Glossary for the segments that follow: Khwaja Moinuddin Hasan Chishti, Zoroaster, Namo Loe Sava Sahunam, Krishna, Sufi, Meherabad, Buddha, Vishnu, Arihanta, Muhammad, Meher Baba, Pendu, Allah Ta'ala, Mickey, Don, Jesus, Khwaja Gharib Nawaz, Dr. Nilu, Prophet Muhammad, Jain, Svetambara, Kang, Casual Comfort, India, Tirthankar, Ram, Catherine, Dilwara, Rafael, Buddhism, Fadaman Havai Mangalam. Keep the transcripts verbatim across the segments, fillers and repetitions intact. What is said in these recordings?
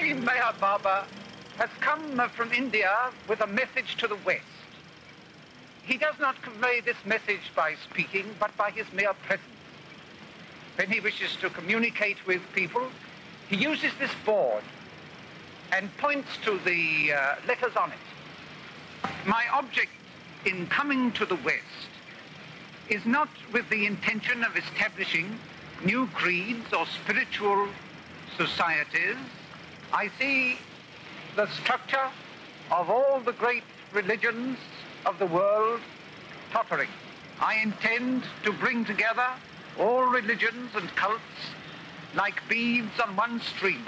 Honorary Meher Baba has come from India with a message to the West. He does not convey this message by speaking, but by his mere presence. When he wishes to communicate with people, he uses this board and points to the uh, letters on it. My object in coming to the West is not with the intention of establishing new creeds or spiritual societies. I see the structure of all the great religions of the world tottering. I intend to bring together all religions and cults like beads on one string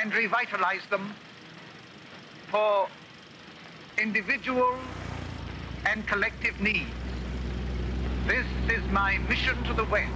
and revitalize them for individual and collective needs. This is my mission to the West.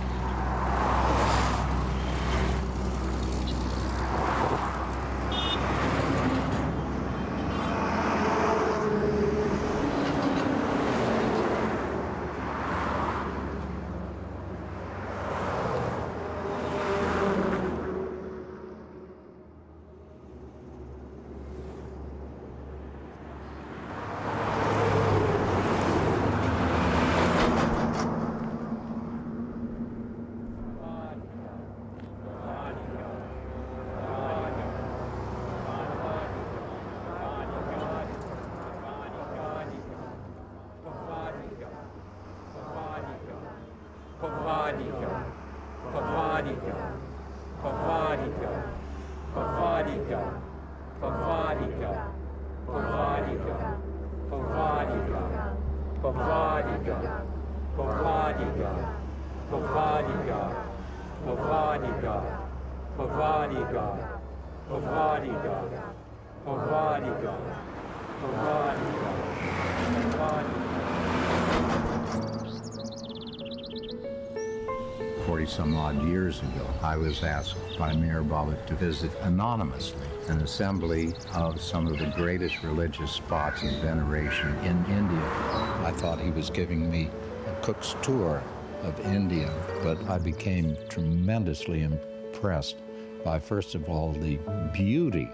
Some odd years ago, I was asked by Meher Baba to visit anonymously an assembly of some of the greatest religious spots of veneration in India. I thought he was giving me a Cook's tour of India, but I became tremendously impressed by, first of all, the beauty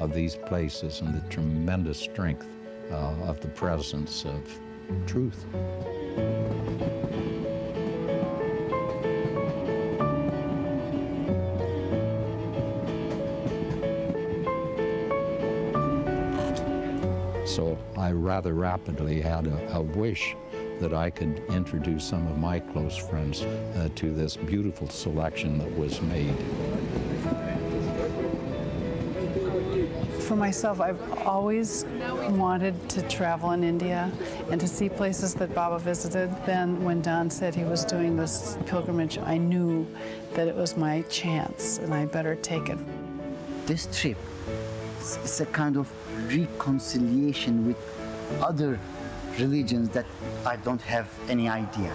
of these places and the tremendous strength uh, of the presence of truth. So I rather rapidly had a, a wish that I could introduce some of my close friends uh, to this beautiful selection that was made. For myself, I've always wanted to travel in India and to see places that Baba visited. Then when Don said he was doing this pilgrimage, I knew that it was my chance and I better take it. This trip is a kind of reconciliation with other religions that I don't have any idea.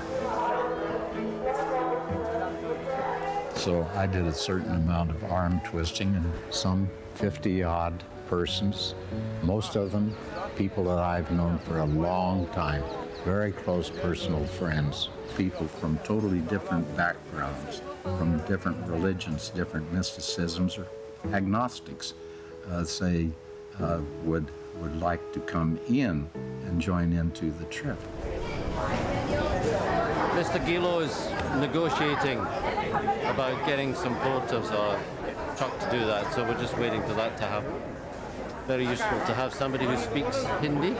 So I did a certain amount of arm twisting, and some fifty odd persons, most of them people that I've known for a long time, very close personal friends, people from totally different backgrounds, from different religions, different mysticisms, or agnostics, uh, say, Uh, would would like to come in and join into the trip. Mister Gilo is negotiating about getting some porters or truck to do that, so we're just waiting for that to happen. Very useful to have somebody who speaks Hindi.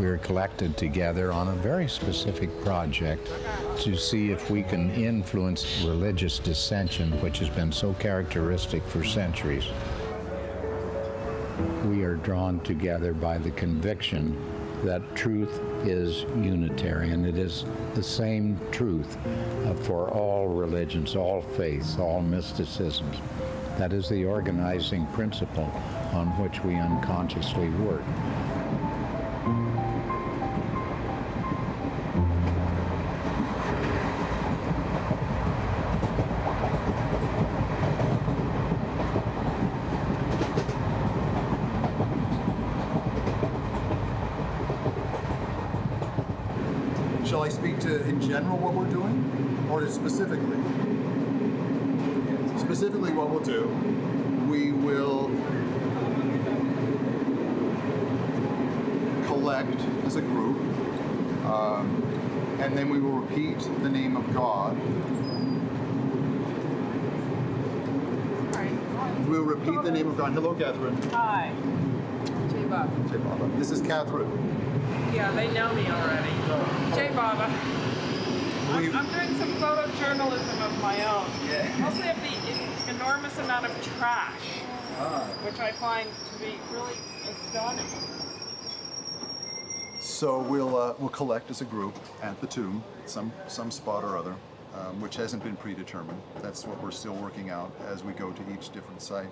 We were collected together on a very specific project to see if we can influence religious dissension, which has been so characteristic for centuries. We are drawn together by the conviction that truth is unitarian. It is the same truth for all religions, all faiths, all mysticisms. That is the organizing principle on which we unconsciously work. Shall I speak to, in general, what we're doing, or specifically? Specifically what we'll do, we will collect as a group, um, and then we will repeat the name of God. We'll repeat the name of God. Hello, Catherine. Hi. Jai Baba. Jai Baba. This is Catherine. Yeah, they know me already. Oh. Jai Baba. I'm, I'm doing some photojournalism of my own. Yeah. Mostly of the enormous amount of trash, ah. which I find to be really astonishing. So we'll uh, we'll collect as a group at the tomb, some some spot or other. Um, which hasn't been predetermined. That's what we're still working out as we go to each different site.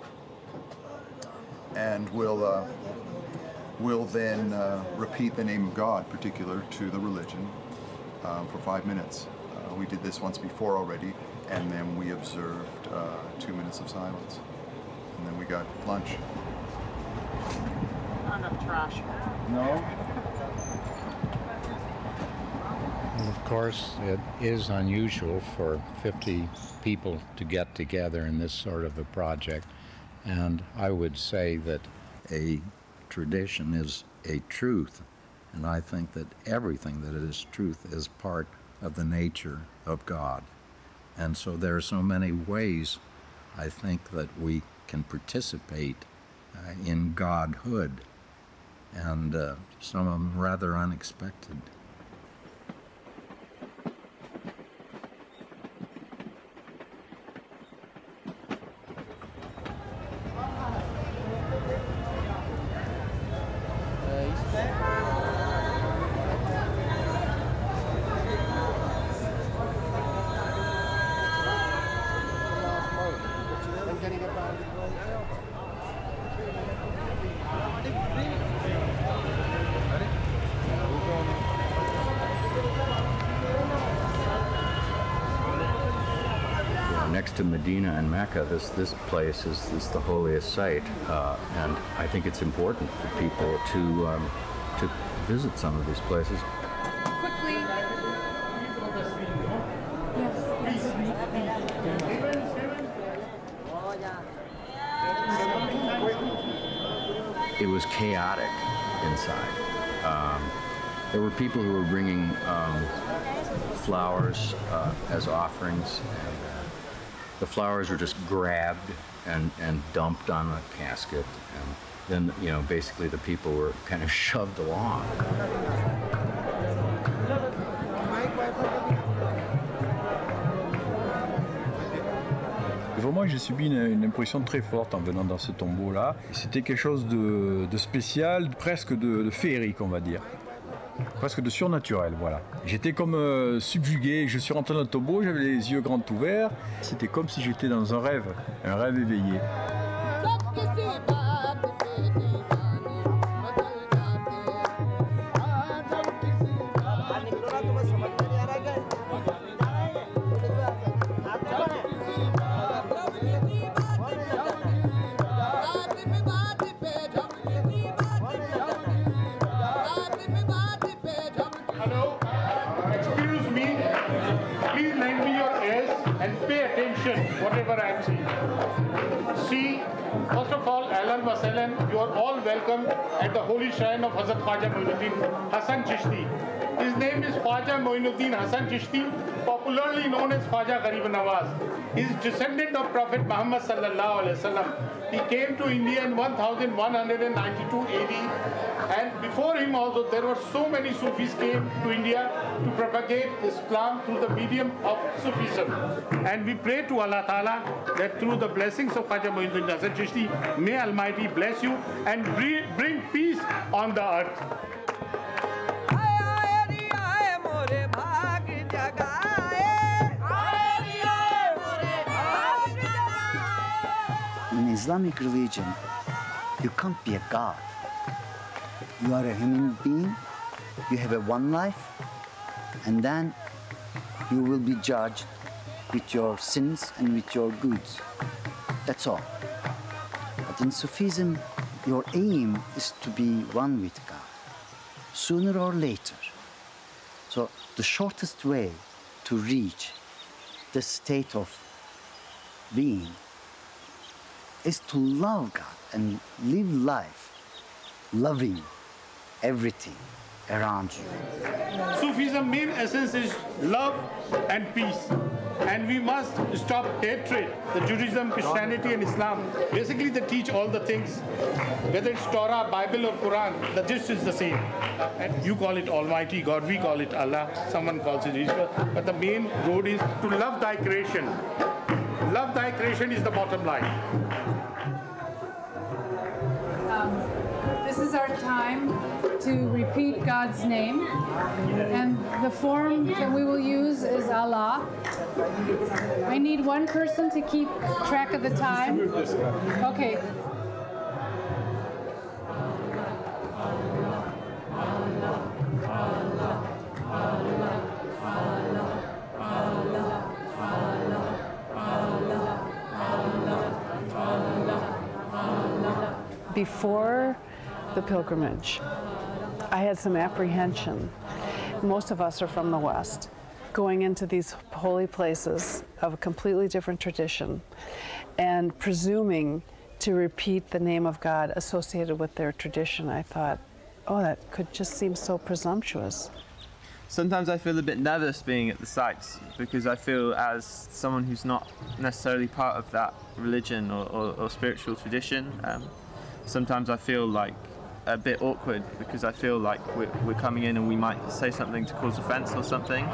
And we'll, uh, we'll then uh, repeat the name of God, particular to the religion, um, for five minutes. Uh, we did this once before already, and then we observed uh, two minutes of silence. And then we got lunch. Not enough trash. No? Of course, it is unusual for fifty people to get together in this sort of a project, and I would say that a tradition is a truth, and I think that everything that is truth is part of the nature of God. And so there are so many ways, I think, that we can participate uh, in Godhood, and uh, some of them rather unexpected. Medina and Mecca, this this place is, is the holiest site, uh, and I think it's important for people to um, to visit some of these places. Quickly. It was chaotic inside. Um, there were people who were bringing um, flowers uh, as offerings. The flowers were just grabbed and, and dumped on the casket, and then, you know, basically the people were kind of shoved along. Vraiment, j'ai subi une, une impression très forte en venant dans ce tombeau-là. C'était quelque chose de, de spécial, presque de, de féerique, on va dire. Presque de surnaturel, voilà. J'étais comme euh, subjugué, je suis rentré dans le tombeau, j'avais les yeux grands ouverts. C'était comme si j'étais dans un rêve, un rêve éveillé. Whatever I am seeing. See, first of all, Ahlan wa sahlan, you are all welcome at the holy shrine of Hazrat Faja Moinuddin Hasan Chishti. His name is Khwaja Moinuddin Hasan Chishti, popularly known as Khwaja Gharib Nawaz. He is descendant of Prophet Muhammad sallallahu alaihi wasallam. He came to India in one thousand one hundred ninety-two A D. And before him also, there were so many Sufis came to India to propagate Islam through the medium of Sufism. And we pray to Allah Ta'ala that through the blessings of Khwaja Moinuddin Hasan Chishti, may Almighty bless you and bring peace on the earth. In Islamic religion, you can't be a god. You are a human being, you have a one life, and then you will be judged with your sins and with your goods. That's all. But in Sufism, your aim is to be one with God, sooner or later. So the shortest way to reach the state of being is to love God and live life loving everything around you. Sufism main essence is love and peace. And we must stop hatred. The Judaism, Christianity and Islam, basically they teach all the things. Whether it's Torah, Bible or Quran, the gist is the same. And you call it Almighty God, we call it Allah, someone calls it Israel. But the main road is to love thy creation. Love thy creation is the bottom line. Um, this is our time to repeat God's name, and the form that we will use is Allah. I need one person to keep track of the time. Okay. Before the pilgrimage, I had some apprehension. Most of us are from the West, going into these holy places of a completely different tradition and presuming to repeat the name of God associated with their tradition. I thought, oh, that could just seem so presumptuous. Sometimes I feel a bit nervous being at the sites because I feel as someone who's not necessarily part of that religion or, or, or spiritual tradition, um, sometimes I feel like a bit awkward because I feel like we're, we're coming in and we might say something to cause offense or something.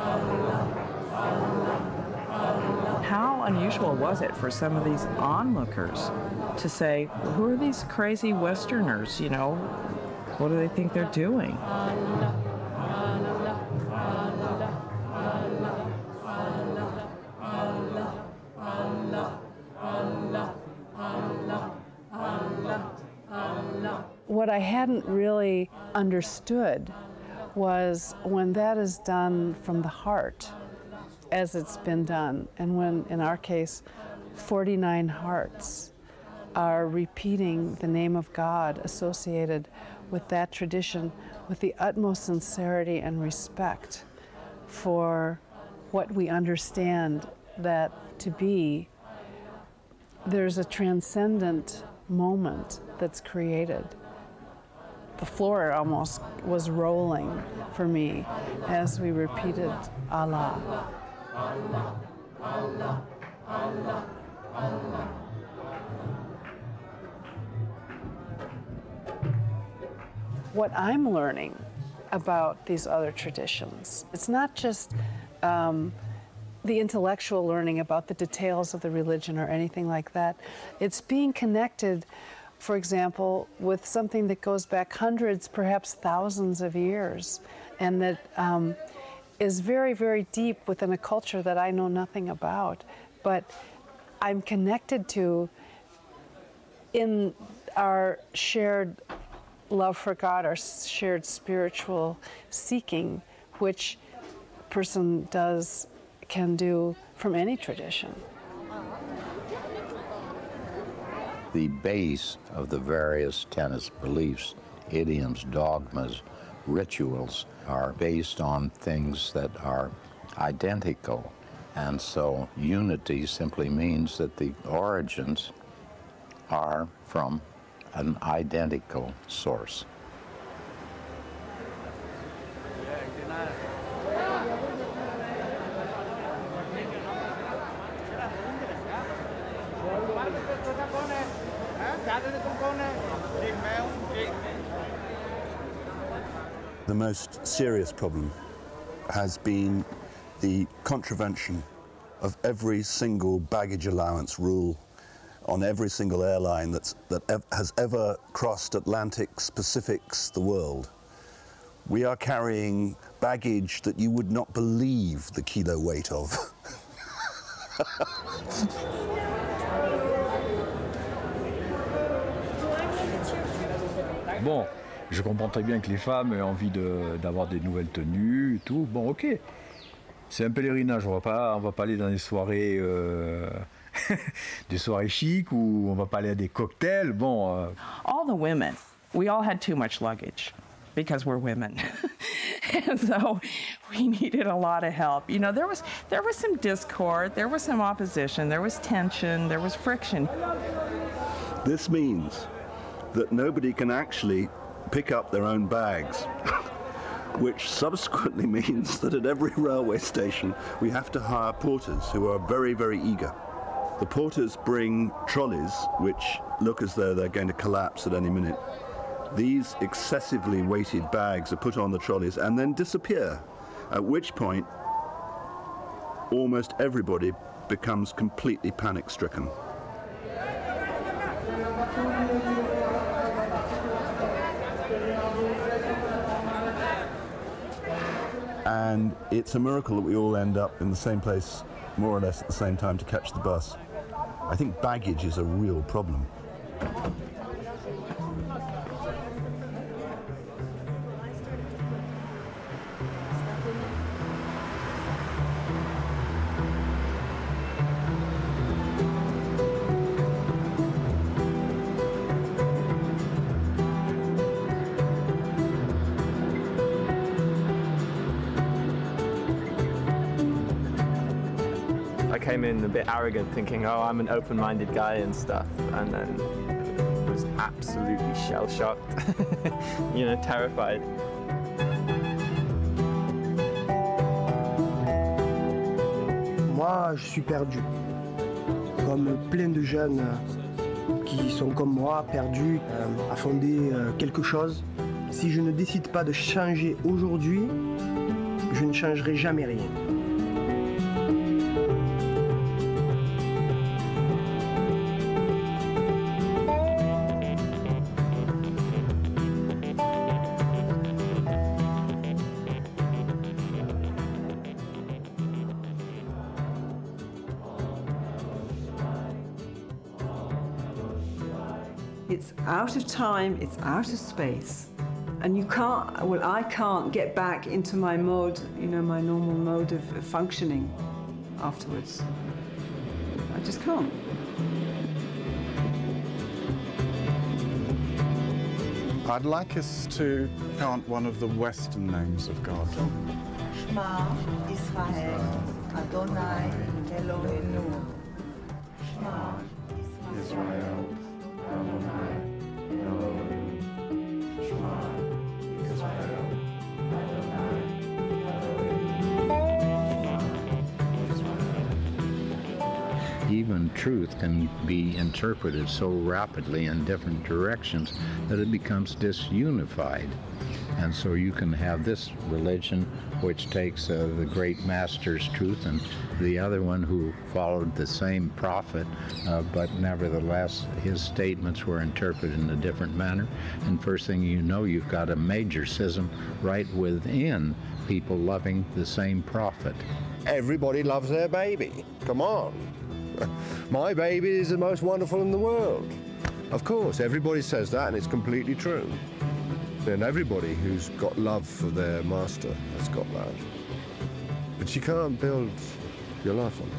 How unusual was it for some of these onlookers to say, who are these crazy Westerners, you know? What do they think they're doing? What I hadn't really understood was when that is done from the heart, as it's been done, and when, in our case, forty-nine hearts are repeating the name of God associated with that tradition with the utmost sincerity and respect for what we understand that to be, there's a transcendent moment that's created. The floor almost was rolling for me as we repeated Allah. Allah, Allah, Allah, Allah. What I'm learning about these other traditions, it's not just um, the intellectual learning about the details of the religion or anything like that. It's being connected, for example, with something that goes back hundreds, perhaps thousands of years, and that um, is very, very deep within a culture that I know nothing about, but I'm connected to in our shared love for God, our shared spiritual seeking, which a person does, can do from any tradition. The base of the various tenets, beliefs, idioms, dogmas, rituals are based on things that are identical. And so unity simply means that the origins are from an identical source. The most serious problem has been the contravention of every single baggage allowance rule on every single airline that's, that ev has ever crossed Atlantics, Pacifics, the world. We are carrying baggage that you would not believe the kilo weight of. Bon. Je comprends très bien que les femmes aient envie d'avoir de, des nouvelles tenues, et tout. Bon, ok. C'est un pèlerinage, on va pas, on va pas aller dans des soirées, euh, des soirées chic ou on va pas aller à des cocktails. Bon. Euh. All the women, we all had too much luggage because we're women. And so we needed a lot of help. You know, there was, there was some discord, there was some opposition, there was tension, there was friction. This means that nobody can actually pick up their own bags, which subsequently means that at every railway station we have to hire porters who are very, very eager. The porters bring trolleys which look as though they're going to collapse at any minute. These excessively weighted bags are put on the trolleys and then disappear, at which point almost everybody becomes completely panic-stricken. And it's a miracle that we all end up in the same place more or less at the same time to catch the bus. I think baggage is a real problem. In a bit arrogant, thinking, oh, I'm an open-minded guy and stuff, and then was absolutely shell-shocked, you know, terrified. Moi, je suis perdu, comme plein de jeunes qui sont comme moi, perdus, euh, à fonder euh, quelque chose. Si je ne décide pas de changer aujourd'hui, je ne changerai jamais rien. Out of time, it's out of space, and you can't, well, I can't get back into my mode, you know, my normal mode of, of functioning afterwards. I just can't. I'd like us to chant one of the Western names of God. Shema Israel, Adonai Eloheinu. Shema Israel, Adonai. Even truth can be interpreted so rapidly in different directions that it becomes disunified. And so you can have this religion which takes uh, the great master's truth and the other one who followed the same prophet, uh, but nevertheless his statements were interpreted in a different manner. And first thing you know, you've got a major schism right within people loving the same prophet. Everybody loves their baby. Come on. My baby is the most wonderful in the world. Of course, everybody says that, and it's completely true. And everybody who's got love for their master has got that. But you can't build your life on it.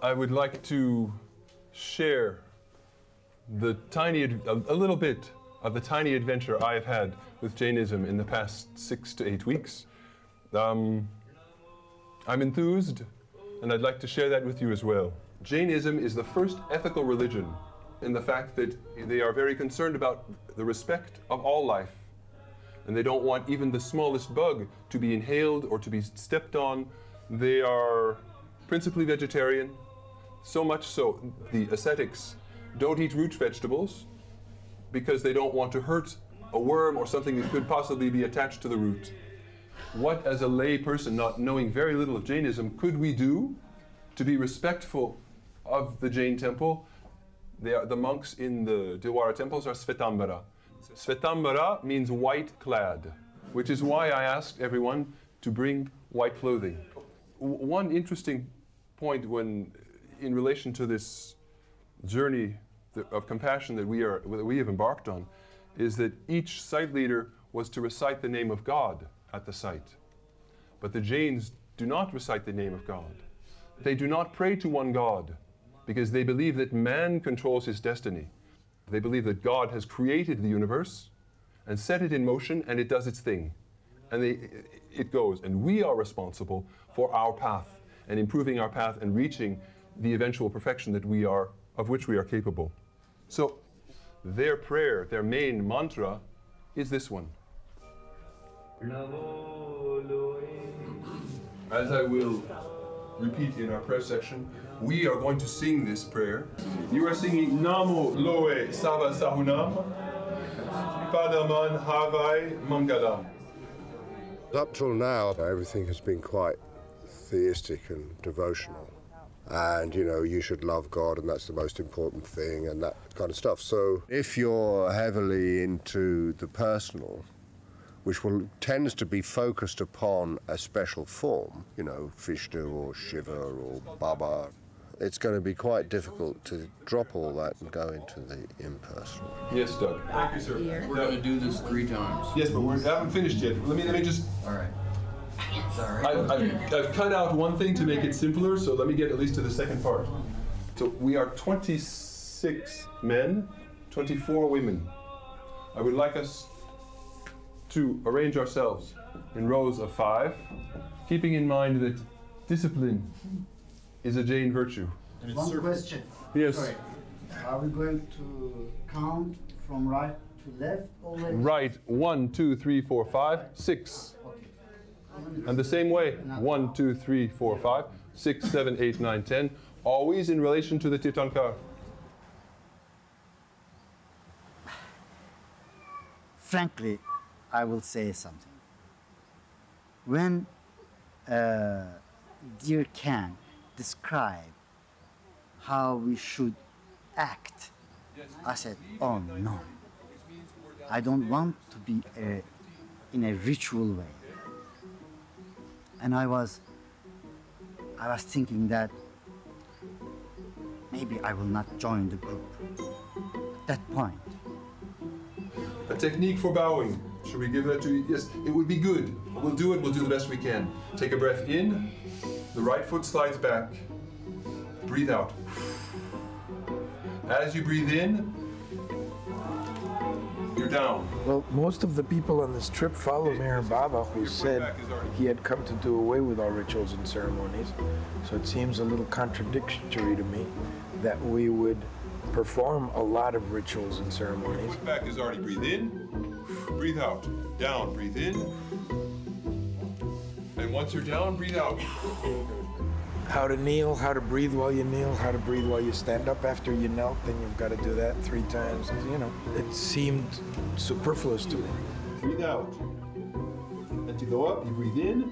I would like to share the tiny, a, a little bit of the tiny adventure I have had with Jainism in the past six to eight weeks. Um, I'm enthused, and I'd like to share that with you as well. Jainism is the first ethical religion in the fact that they are very concerned about the respect of all life. and they don't want even the smallest bug to be inhaled or to be stepped on. They are principally vegetarian, so much so the ascetics don't eat root vegetables because they don't want to hurt a worm or something that could possibly be attached to the root. What, as a lay person, not knowing very little of Jainism, could we do to be respectful of the Jain temple? They are, the monks in the Dilwara temples are Svetambara. Svetambara means white clad, which is why I asked everyone to bring white clothing. One interesting point when, in relation to this journey of compassion that we, are, that we have embarked on, is that each site leader was to recite the name of God at the site. But the Jains do not recite the name of God. They do not pray to one God, because they believe that man controls his destiny. They believe that God has created the universe and set it in motion, and it does its thing. And they, it goes. And we are responsible for our path and improving our path and reaching the eventual perfection that we are, of which we are capable. So their prayer, their main mantra, is this one. Namo Loe. As I will repeat in our prayer section, we are going to sing this prayer. You are singing Namo Loe Sava Sahunam, Fadaman Havai Mangalam. Up till now, everything has been quite theistic and devotional. And, you know, you should love God, and that's the most important thing, and that kind of stuff. So if you're heavily into the personal, which will, tends to be focused upon a special form, you know, Vishnu or Shiva or Baba, it's going to be quite difficult to drop all that and go into the impersonal. Yes, Doug. Thank you, sir. We're going to do this three times. Yes, but we haven't finished yet. Let me, let me just... All right. Sorry. I've, I've, I've cut out one thing to make it simpler, so let me get at least to the second part. So we are twenty-six men, twenty-four women. I would like us to arrange ourselves in rows of five, keeping in mind that discipline is a Jain virtue. One question. Yes. Sorry. Are we going to count from right to left or left? Right. One, two, three, four, five, six. And the same way, one, two, three, four, five, six, seven, eight, nine, ten, always in relation to the Tirthankar. Frankly, I will say something. When uh, dear Kang described how we should act, I said, oh no, I don't want to be a, in a ritual way. And I was, I was thinking that maybe I will not join the group at that point. A technique for bowing. Should we give that to you? Yes, it would be good. We'll do it, we'll do the best we can. Take a breath in, the right foot slides back. Breathe out. As you breathe in, down. Well, most of the people on this trip follow Meher Baba, who said he had come to do away with all rituals and ceremonies. So it seems a little contradictory to me that we would perform a lot of rituals and ceremonies. Your foot back is already. Breathe in, breathe out. Down, breathe in. And once you're down, breathe out. How to kneel, how to breathe while you kneel, how to breathe while you stand up after you knelt, then you've got to do that three times. You know, it seemed superfluous to me. Breathe out. Let you go up, you breathe in.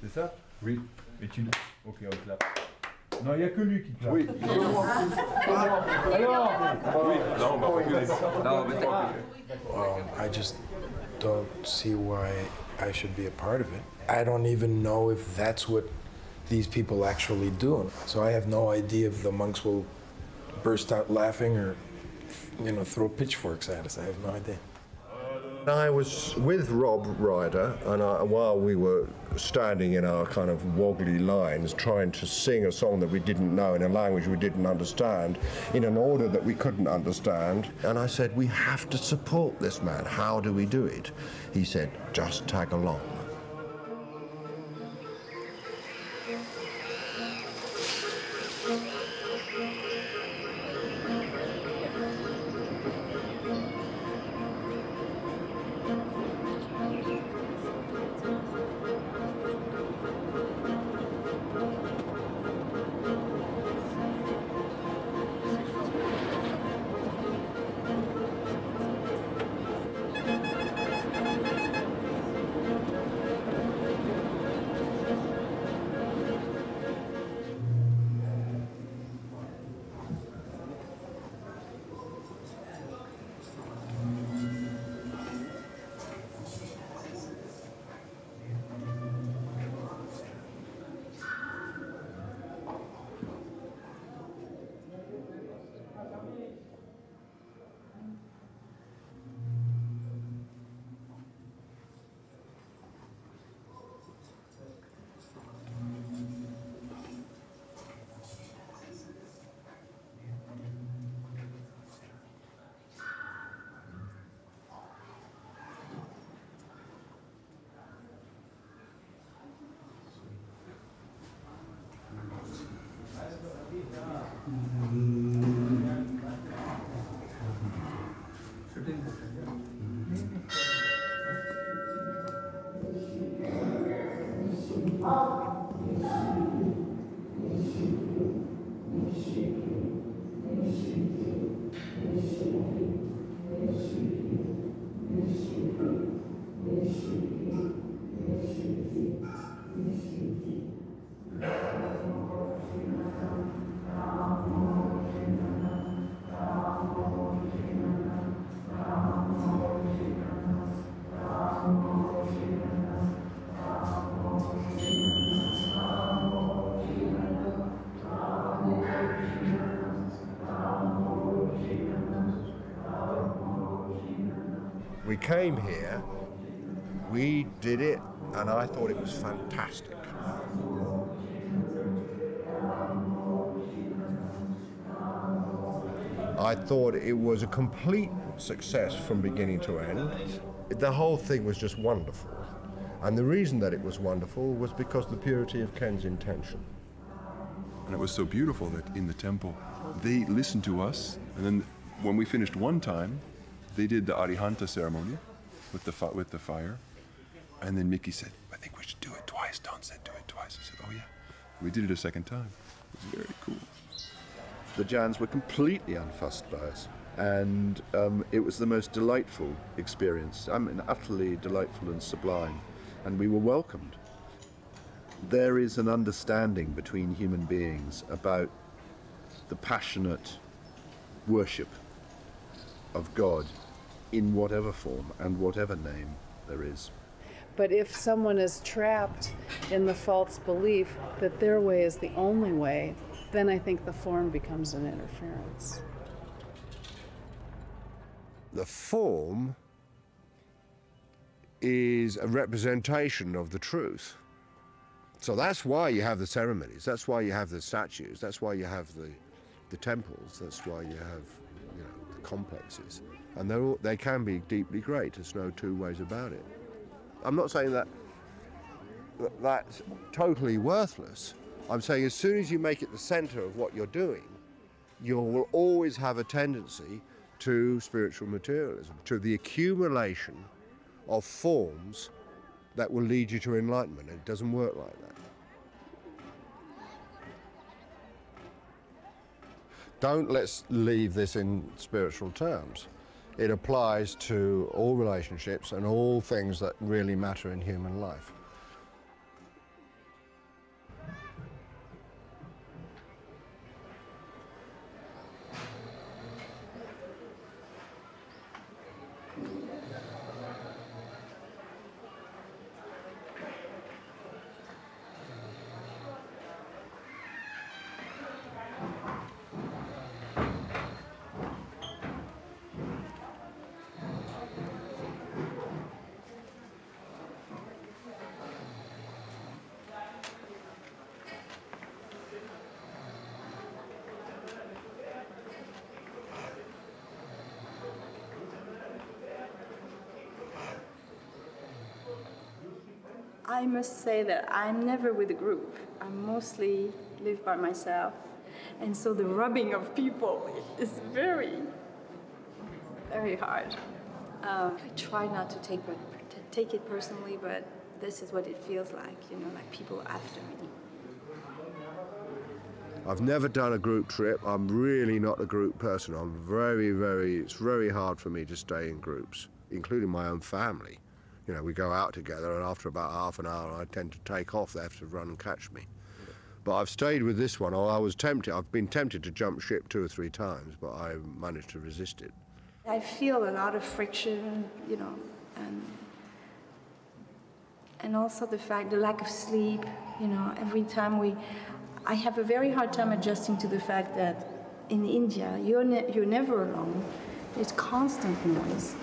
C'est ça? Oui. Et tu... Ok, on clap. Non, il n'y a que lui qui claque. Oui. Alors oui. Non, on va reculer. Non, mais t'as... Well, I just don't see why I should be a part of it. I don't even know if that's what these people actually do. So I have no idea if the monks will burst out laughing or, you know, throw pitchforks at us. I have no idea. I was with Rob Ryder, and I, while we were standing in our kind of wobbly lines, trying to sing a song that we didn't know in a language we didn't understand, in an order that we couldn't understand, and I said, we have to support this man. How do we do it? He said, just tag along. we came here, we did it, and I thought it was fantastic. I thought it was a complete success from beginning to end. The whole thing was just wonderful. And the reason that it was wonderful was because of the purity of Ken's intention. And it was so beautiful that in the temple, they listened to us, and then when we finished one time, they did the Arihanta ceremony with the, with the fire, and then Mickey said, I think we should do it twice. Don said, do it twice. I said, oh yeah. We did it a second time. It was very cool. The Jains were completely unfussed by us, and um, it was the most delightful experience. I mean, utterly delightful and sublime, and we were welcomed. There is an understanding between human beings about the passionate worship of God in whatever form and whatever name there is. But if someone is trapped in the false belief that their way is the only way, then I think the form becomes an interference. The form is a representation of the truth. So that's why you have the ceremonies, that's why you have the statues, that's why you have the, the temples, that's why you have, you know, the complexes. And they're all, they can be deeply great, there's no two ways about it. I'm not saying that, that that's totally worthless. I'm saying as soon as you make it the center of what you're doing, you will always have a tendency to spiritual materialism, to the accumulation of forms that will lead you to enlightenment. It doesn't work like that. Don't let's leave this in spiritual terms. It applies to all relationships and all things that really matter in human life. I must say that I'm never with a group. I mostly live by myself. And so the rubbing of people is very, very hard. Um, I try not to take, take it personally, but this is what it feels like, you know, like people after me. I've never done a group trip. I'm really not a group person. I'm very, very, it's very hard for me to stay in groups, including my own family. You know, we go out together, and after about half an hour, I tend to take off. They have to run and catch me. Yeah. But I've stayed with this one. I was tempted. I've been tempted to jump ship two or three times, but I managed to resist it. I feel a lot of friction, you know, and and also the fact, the lack of sleep. You know, every time we, I have a very hard time adjusting to the fact that in India, you're ne you're never alone. It's constant noise.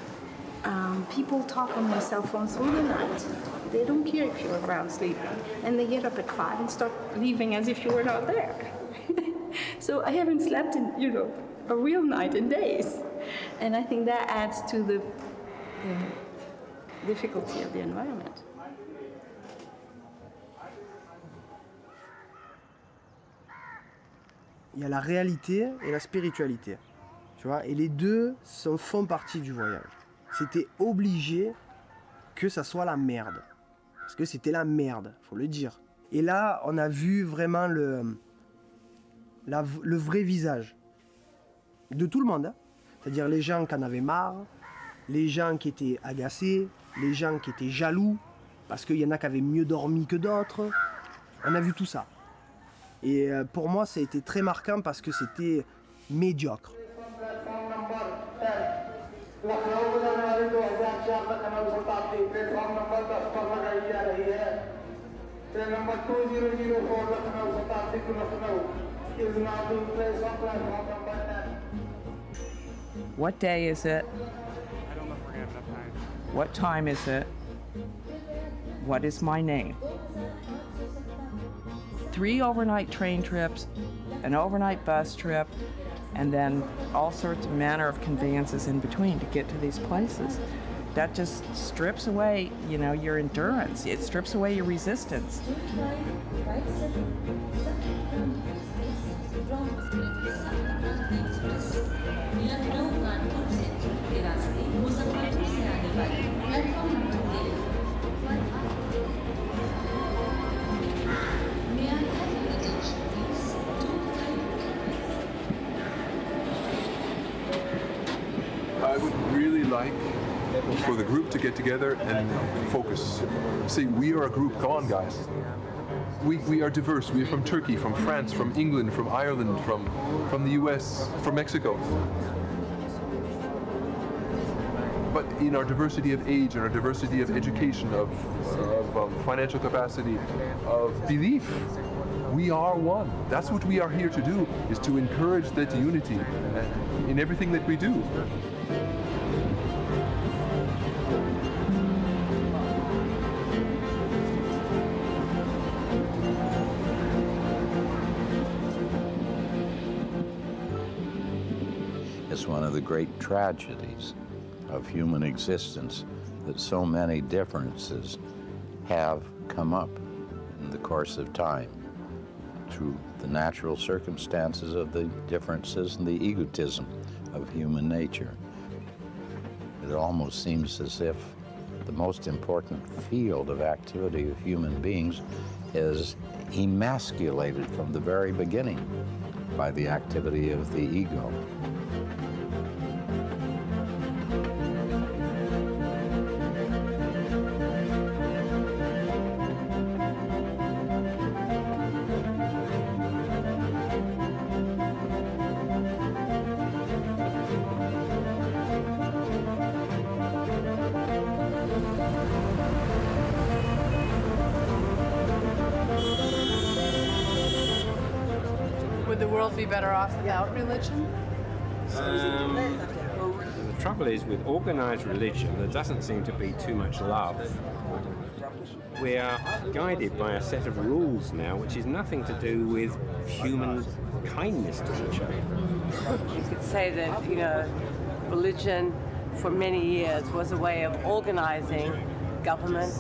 Um, people talk on their cell phones all the night. They don't care if you're around sleeping. And they get up at five and start leaving as if you were not there. So I haven't slept in, you know, a real night in days. And I think that adds to the, the difficulty of the environment. Il y a la réalité et la spiritualité. Tu vois, et les deux sont, font partie du voyage. C'était obligé que ça soit la merde. Parce que c'était la merde, faut le dire. Et là, on a vu vraiment le, la, le vrai visage de tout le monde. Hein. C'est-à-dire les gens qui en avaient marre, les gens qui étaient agacés, les gens qui étaient jaloux, parce qu'il y en a qui avaient mieux dormi que d'autres. On a vu tout ça. Et pour moi, ça a été très marquant parce que c'était médiocre. What day is it? I don't know if we're going to have enough time. What time is it? What is my name? Three overnight train trips, an overnight bus trip, and then all sorts of manner of conveyances in between to get to these places. That just strips away, you know, your endurance. It strips away your resistance. I would really like for the group to get together and focus. Say, we are a group, come on guys. We, we are diverse, we are from Turkey, from France, from England, from Ireland, from, from the U S, from Mexico. But in our diversity of age, in our diversity of education, of, of um, financial capacity, of belief, we are one. That's what we are here to do, is to encourage that unity in everything that we do. It's one of the great tragedies of human existence that so many differences have come up in the course of time through the natural circumstances of the differences and the egotism of human nature. It almost seems as if the most important field of activity of human beings is emasculated from the very beginning by the activity of the ego. Better off without religion? Um, the trouble is, with organized religion, there doesn't seem to be too much love. We are guided by a set of rules now, which is nothing to do with human kindness to each other. You could say that, you know, religion for many years was a way of organizing government,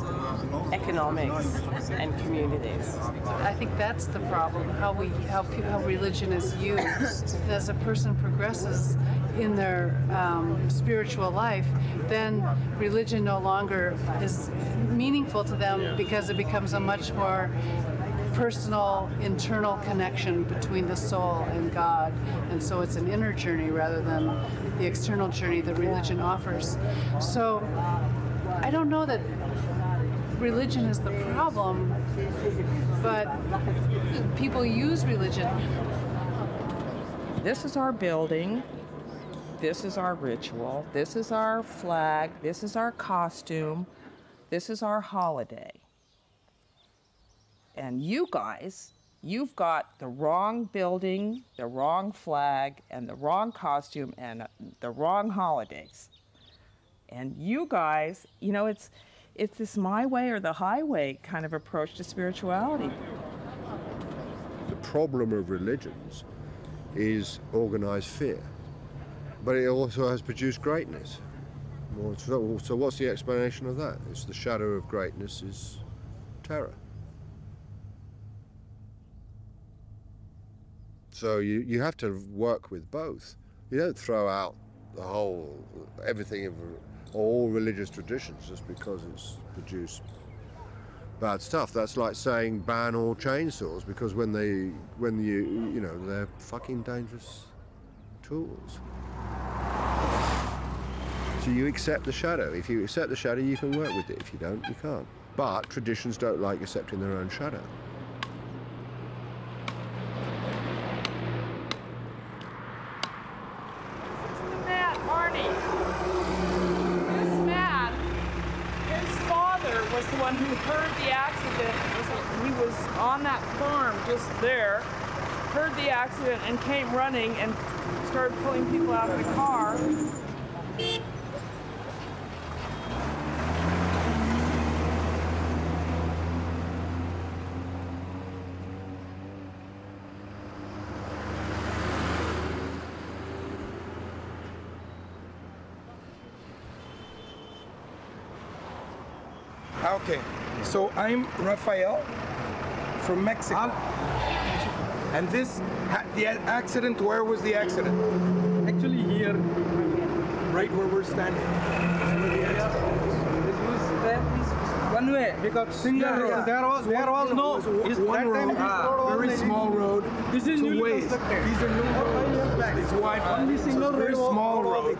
economics, and communities. I think that's the problem, how we, how, how religion is used. As a person progresses in their um, spiritual life, then religion no longer is meaningful to them because it becomes a much more personal, internal connection between the soul and God. And so it's an inner journey rather than the external journey that religion offers. So I don't know that religion is the problem, but people use religion. This is our building. This is our ritual. This is our flag. This is our costume. This is our holiday. And you guys, you've got the wrong building, the wrong flag, and the wrong costume, and the wrong holidays. And you guys, you know, it's it's this my way or the highway kind of approach to spirituality. The problem of religions is organized fear, but it also has produced greatness. Well, so, so what's the explanation of that? It's the shadow of greatness is terror. So you, you have to work with both. You don't throw out the whole, everything of all religious traditions just because it's produced bad stuff. That's like saying ban all chainsaws, because when they, when you, you know, they're fucking dangerous tools. So you accept the shadow. If you accept the shadow, you can work with it. If you don't, you can't. But traditions don't like accepting their own shadow. There, heard the accident and came running and started pulling people out of the car. Okay. So I'm Rafael from Mexico. I'll... And this, the accident, where was the accident? Actually here, right where we're standing. It was that one way because single yeah, road. Yeah. There was there was no is one road, ah, road, very small road. This is new ways. These are new roads. It's wide. Only single road. Very small road.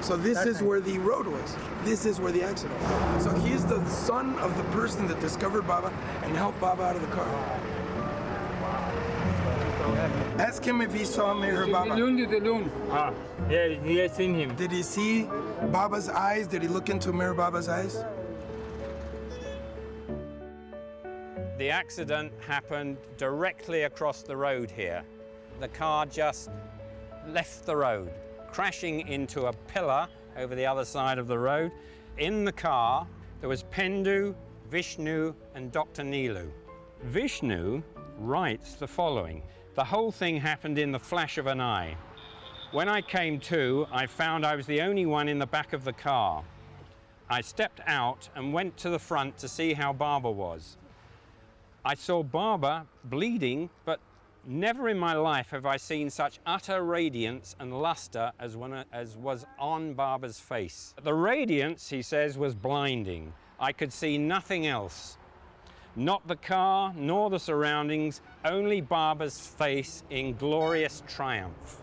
So this is where the road was. This is where the accident was. So he is the son of the person that discovered Baba and helped Baba out of the car. Ask him if he saw Meher Baba. Ah, yeah, he has seen him. Did he see Baba's eyes? Did he look into Meher Baba's eyes? The accident happened directly across the road here. The car just left the road, crashing into a pillar over the other side of the road. In the car, there was Pendu, Vishnu, and Doctor Nilu. Vishnu writes the following. The whole thing happened in the flash of an eye. When I came to, I found I was the only one in the back of the car. I stepped out and went to the front to see how Baba was. I saw Baba bleeding, but never in my life have I seen such utter radiance and luster as, when, as was on Baba's face. The radiance, he says, was blinding. I could see nothing else. Not the car, nor the surroundings, only Baba's face in glorious triumph.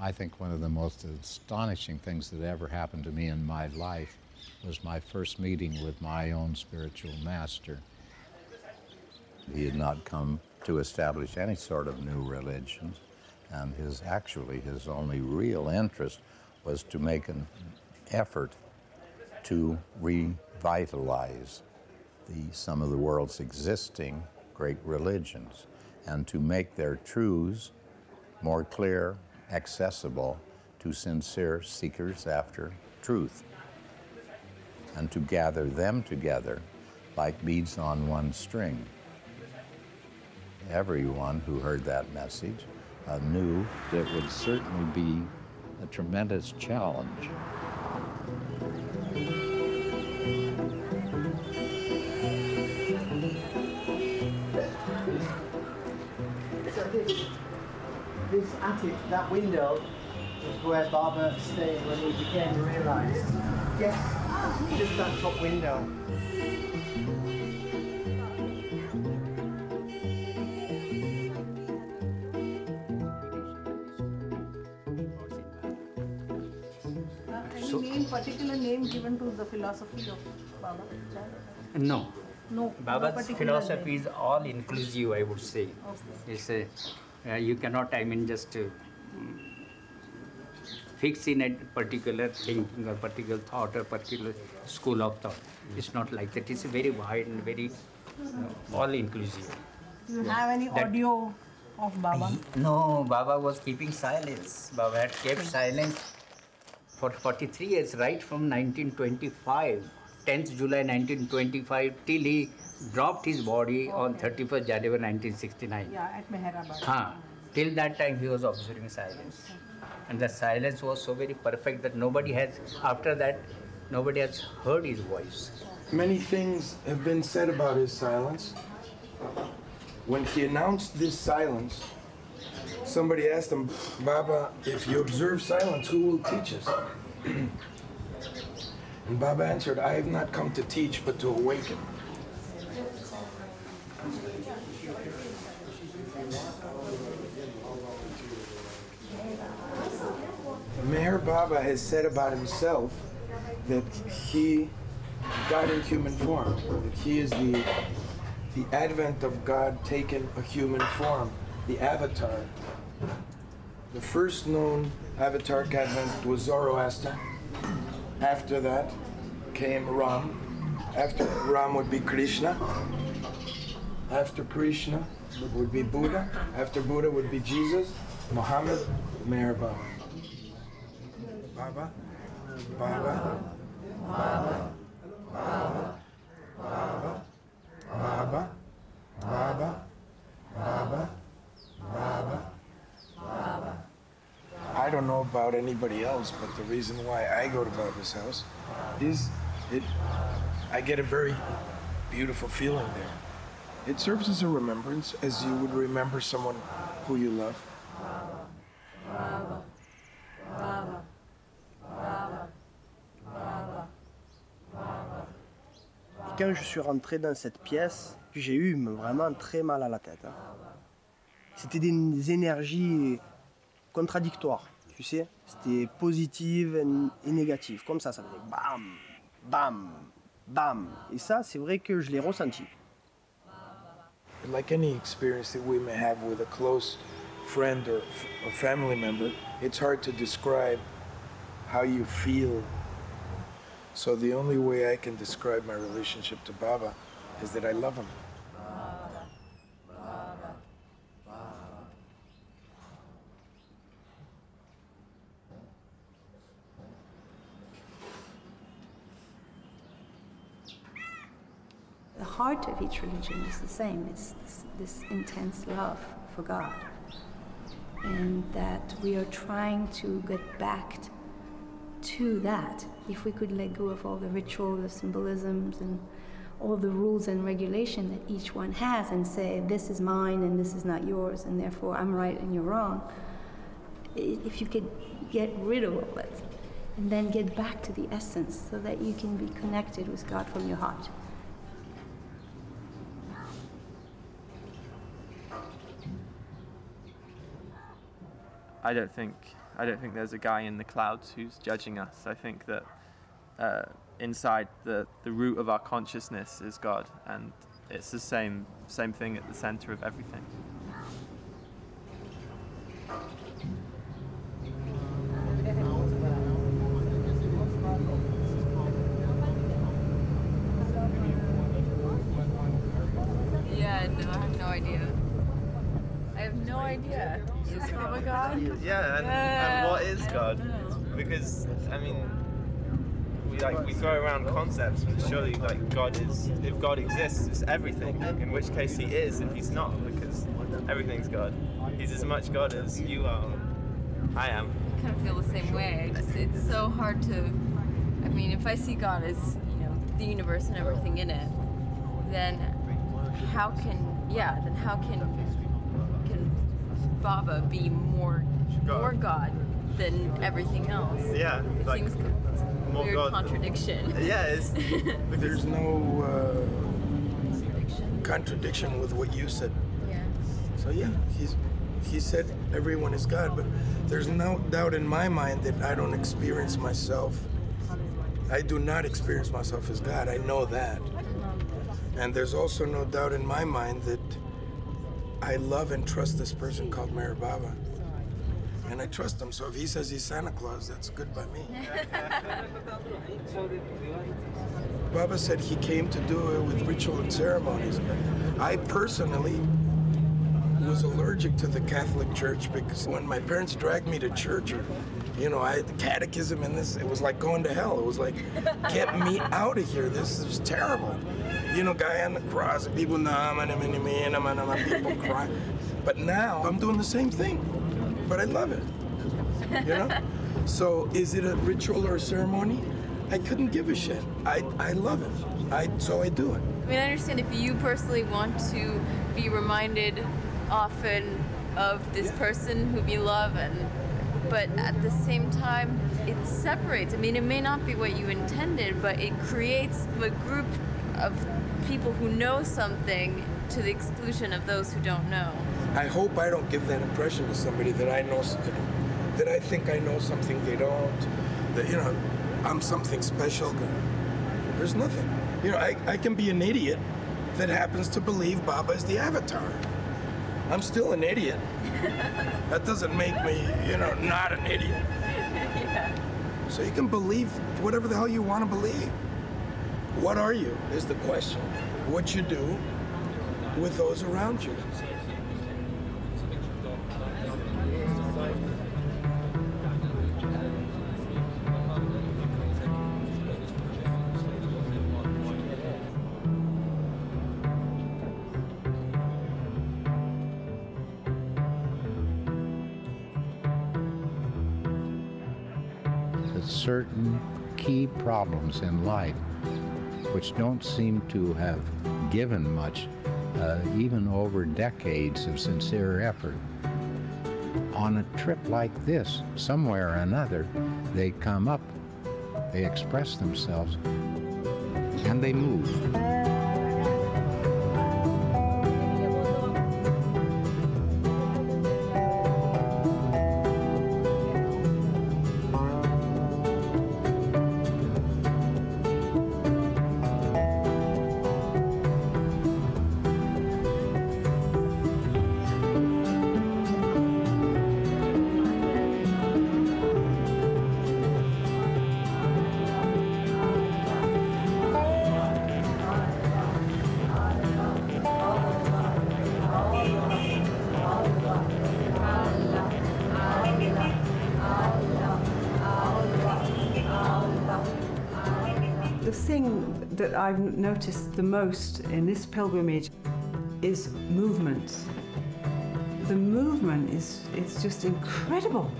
I think one of the most astonishing things that ever happened to me in my life was my first meeting with my own spiritual master. He had not come to establish any sort of new religion, and his actually his only real interest was to make an effort to revitalize the, some of the world's existing great religions and to make their truths more clear, accessible to sincere seekers after truth, and to gather them together like beads on one string. Everyone who heard that message uh, knew that it would certainly be a tremendous challenge. This attic, that window, is where Baba stayed when he became realized. Yes, just that top window. So, any name, particular name given to the philosophy of Baba? No. No. Baba's no philosophy name. Is all inclusive, I would say. Okay. It's a, Uh, you cannot, I mean, just uh, fix in a particular thinking or particular thought or particular school of thought. Mm. It's not like that. It's very wide and very uh, all-inclusive. Do you yeah. have any that, audio of Baba? He, no, Baba was keeping silence. Baba had kept silence for forty-three years, right from nineteen twenty-five, tenth July nineteen twenty-five, till he dropped his body okay. on thirty-first January nineteen sixty-nine. Yeah, at Meherabad. Haan. Till that time he was observing silence. And the silence was so very perfect that nobody has, after that, nobody has heard his voice. Many things have been said about his silence. When he announced this silence, somebody asked him, Baba, if you observe silence, who will teach us? And Baba answered, I have not come to teach, but to awaken. Meher Baba has said about himself that he got in human form, that he is the, the advent of God taken a human form, the avatar. The first known avataric advent was Zoroaster. After that came Ram. After Ram would be Krishna. After Krishna would be Buddha. After Buddha would be Jesus, Muhammad, Meher Baba. Baba, Baba, Baba, Baba, Baba, Baba, Baba, Baba, Baba, Baba. I don't know about anybody else, but the reason why I go to Baba's house is it. I get a very beautiful feeling there. It serves as a remembrance, as you would remember someone who you love. Baba, Baba, Baba, Baba, Baba, Baba. Quand je suis rentré dans cette pièce, j'ai eu vraiment très mal à la tête. Hein. C'était des énergies contradictoires, tu sais. C'était positive et négative, comme ça, ça faisait bam, bam, bam. Et ça, c'est vrai que je l'ai ressenti. Like any experience that we may have with a close friend or a family member, it's hard to describe how you feel. So the only way I can describe my relationship to Baba is that I love him. Baba, Baba, Baba. The heart of each religion is the same. It's this, this intense love for God. And that we are trying to get back to that. If we could let go of all the ritual, the symbolisms, and all the rules and regulation that each one has and say, this is mine and this is not yours, and therefore I'm right and you're wrong. If you could get rid of all that and then get back to the essence so that you can be connected with God from your heart. I don't think I don't think there's a guy in the clouds who's judging us. I think that uh, inside the the root of our consciousness is God, and it's the same same thing at the center of everything. Yeah, no, I have no idea. I have no idea. Is Baba God? Yeah, and, yeah. And what is God? Because, I mean, we, like, we throw around concepts, but surely, like, God is, if God exists, it's everything, in which case he is, if he's not, because everything's God. He's as much God as you are, I am. I kind of feel the same way. I just, it's so hard to, I mean, if I see God as, you know, the universe and everything in it, then how can, yeah, then how can, Baba be more God. more God than everything else. Yeah, it like seems it's a more weird God contradiction. Than, yeah, it's, there's no uh, contradiction. contradiction with what you said. Yeah. So yeah, he's he said everyone is God, but there's no doubt in my mind that I don't experience myself. I do not experience myself as God. I know that, and there's also no doubt in my mind that I love and trust this person called Meher Baba, and I trust him. So if he says he's Santa Claus, that's good by me. Baba said he came to do it with ritual and ceremonies. I personally was allergic to the Catholic Church because when my parents dragged me to church, or, you know, I had the catechism and this, it was like going to hell. It was like, get me out of here. This is terrible. You know, guy on the cross, people, nah, man, man, man, man, man, people cry. But now, I'm doing the same thing, but I love it, you know? So, is it a ritual or a ceremony? I couldn't give a shit. I, I love it, I, so I do it. I mean, I understand if you personally want to be reminded often of this yeah. person who you love, and, but at the same time, it separates. I mean, it may not be what you intended, but it creates a group of people who know something to the exclusion of those who don't know. I hope I don't give that impression to somebody that I know, that I think I know something they don't, that, you know, I'm something special. There's nothing. You know, I, I can be an idiot that happens to believe Baba is the avatar. I'm still an idiot. That doesn't make me, you know, not an idiot. Yeah. So you can believe whatever the hell you want to believe. What are you, is the question. What you do with those around you. certain key problems in life which don't seem to have given much, uh, even over decades of sincere effort. On a trip like this, somewhere or another, they come up, they express themselves, and they move. That I've noticed the most in this pilgrimage is movement. The movement is, is just incredible.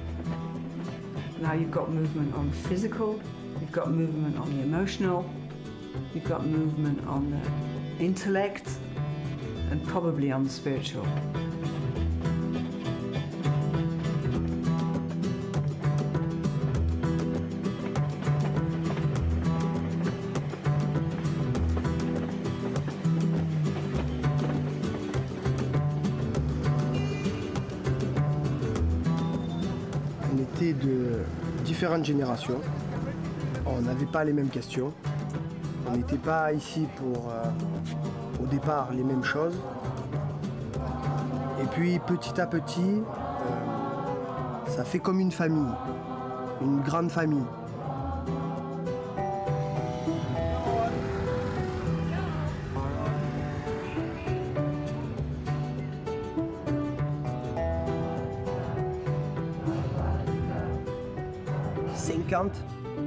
Now you've got movement on the physical, you've got movement on the emotional, you've got movement on the intellect, and probably on the spiritual. De différentes générations, on n'avait pas les mêmes questions, on n'était pas ici pour euh, au départ les mêmes choses, et puis petit à petit euh, ça fait comme une famille, une grande famille.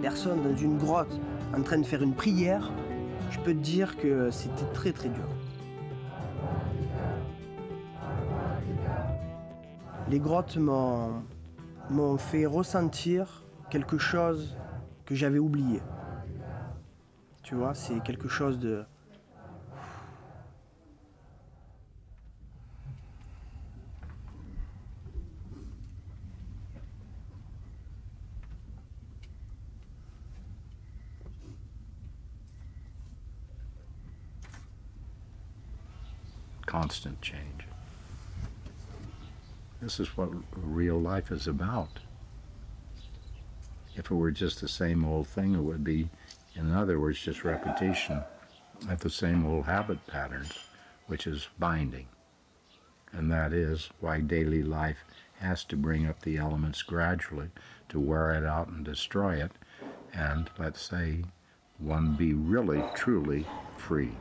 Personne dans une grotte en train de faire une prière, je peux te dire que c'était très très dur. Les grottes m'ont fait ressentir quelque chose que j'avais oublié. Tu vois, c'est quelque chose de... Constant change. This is what real life is about. If it were just the same old thing, it would be, in other words, just repetition of the same old habit patterns, which is binding. And that is why daily life has to bring up the elements gradually to wear it out and destroy it, and, let's say, one be really, truly free.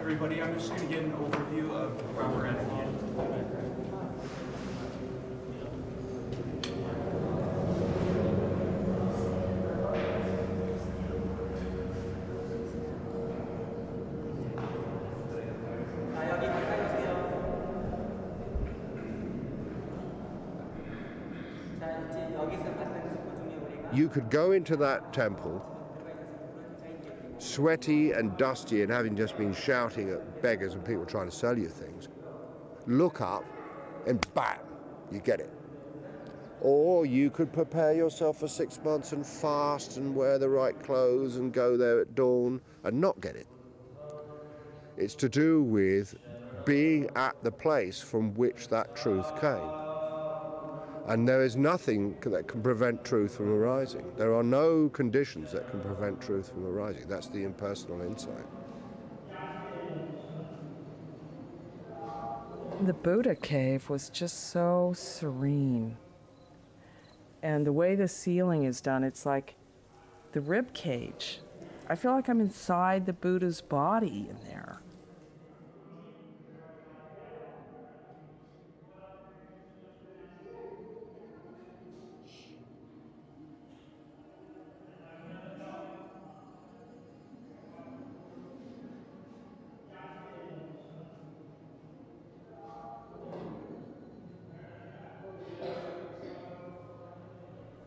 Everybody, I'm just going to get an overview of where we're at again. You could go into that temple sweaty and dusty and having just been shouting at beggars and people trying to sell you things, look up and bam, you get it. Or you could prepare yourself for six months and fast and wear the right clothes and go there at dawn and not get it. It's to do with being at the place from which that truth came. And there is nothing that can prevent truth from arising. There are no conditions that can prevent truth from arising. That's the impersonal insight. The Buddha cave was just so serene. And the way the ceiling is done, it's like the rib cage. I feel like I'm inside the Buddha's body in there.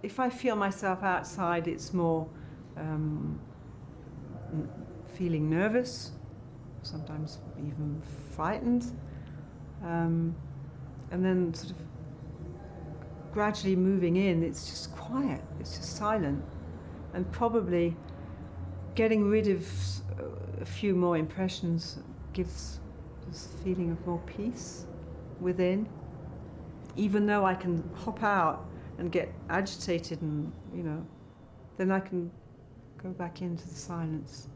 If I feel myself outside, it's more um, feeling nervous, sometimes even frightened, um, and then sort of gradually moving in, it's just quiet, it's just silent, and probably getting rid of a few more impressions gives this feeling of more peace within, even though I can hop out and get agitated and, you know, then I can go back into the silence.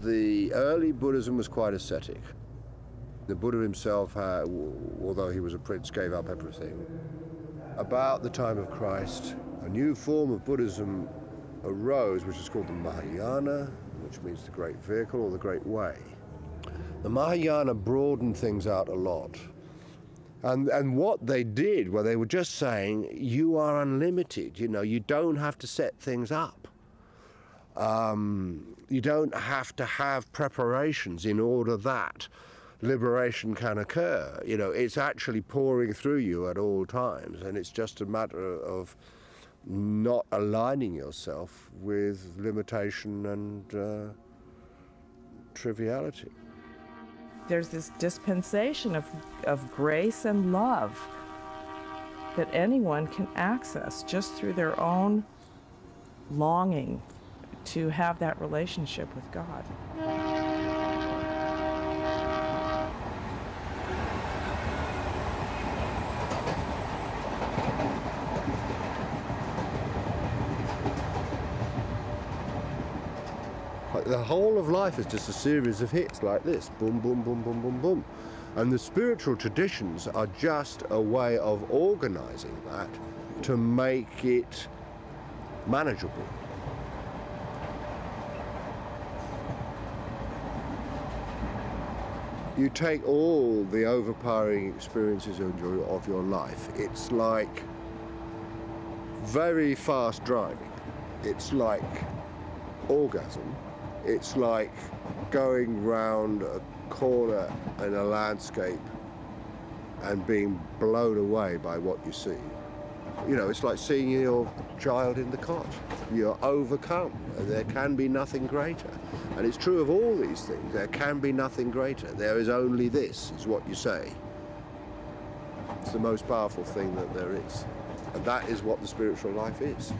The early Buddhism was quite ascetic. The Buddha himself, uh, although he was a prince, gave up everything. About the time of Christ, a new form of Buddhism arose, which is called the Mahayana, which means the great vehicle or the great way. The Mahayana broadened things out a lot. And, and what they did, well, they were just saying, you are unlimited, you know, you don't have to set things up. Um, you don't have to have preparations in order that liberation can occur. You know, it's actually pouring through you at all times, and it's just a matter of not aligning yourself with limitation and uh, triviality. There's this dispensation of, of grace and love that anyone can access just through their own longing to have that relationship with God. The whole of life is just a series of hits like this, boom, boom, boom, boom, boom, boom. And the spiritual traditions are just a way of organizing that to make it manageable. You take all the overpowering experiences of your life. It's like very fast driving. It's like orgasm. It's like going round a corner in a landscape and being blown away by what you see. You know, it's like seeing your child in the cot. You're overcome. There can be nothing greater. And it's true of all these things. There can be nothing greater. There is only this, is what you say. It's the most powerful thing that there is. And that is what the spiritual life is.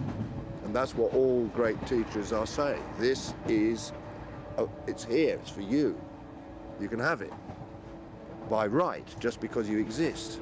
That's what all great teachers are saying. This is, oh, it's here, it's for you. You can have it by right, just because you exist.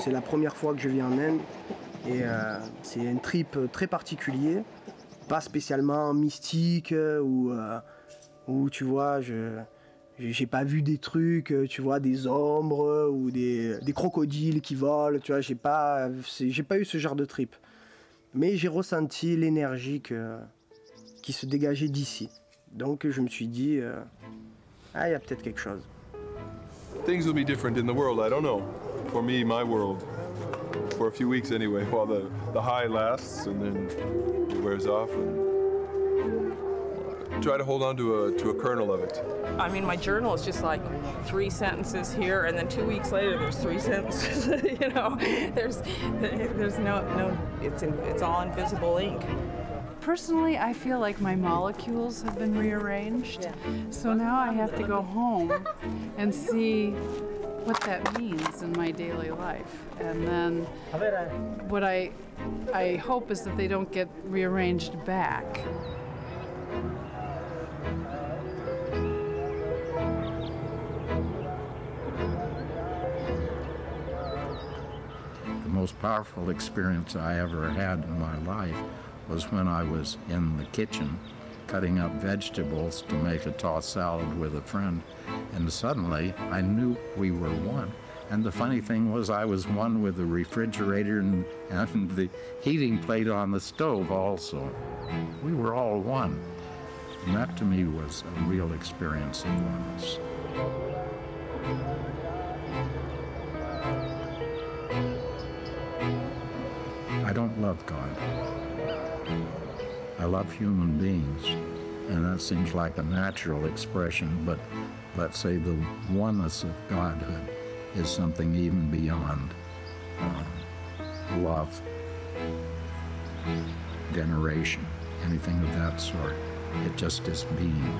C'est la première fois que je viens en Inde et euh, c'est un trip très particulier, pas spécialement mystique euh, ou euh, où tu vois je, j'ai pas vu des trucs, tu vois, des ombres ou des, des crocodiles qui volent, tu vois, j'ai pas, j'ai pas eu ce genre de trip. Mais j'ai ressenti l'énergie qui se dégageait d'ici. Donc je me suis dit, euh, ah, il y a peut-être quelque chose. Things will be different in the world, I don't know. For me, my world. For a few weeks anyway, while the, the high lasts and then it wears off. And try to hold on to a, to a kernel of it. I mean, my journal is just like three sentences here, and then two weeks later, there's three sentences, you know? There's, there's no, no it's, in, it's all invisible ink. Personally, I feel like my molecules have been rearranged, yeah. So now I have to go home and see what that means in my daily life. And then what I, I hope is that they don't get rearranged back. The most powerful experience I ever had in my life was when I was in the kitchen cutting up vegetables to make a tossed salad with a friend, and suddenly I knew we were one. And the funny thing was I was one with the refrigerator and, and the heating plate on the stove also. We were all one. And that to me was a real experience of oneness. I don't love God. I love human beings, and that seems like a natural expression, but let's say the oneness of Godhood is something even beyond um, love, veneration, anything of that sort. It just is being.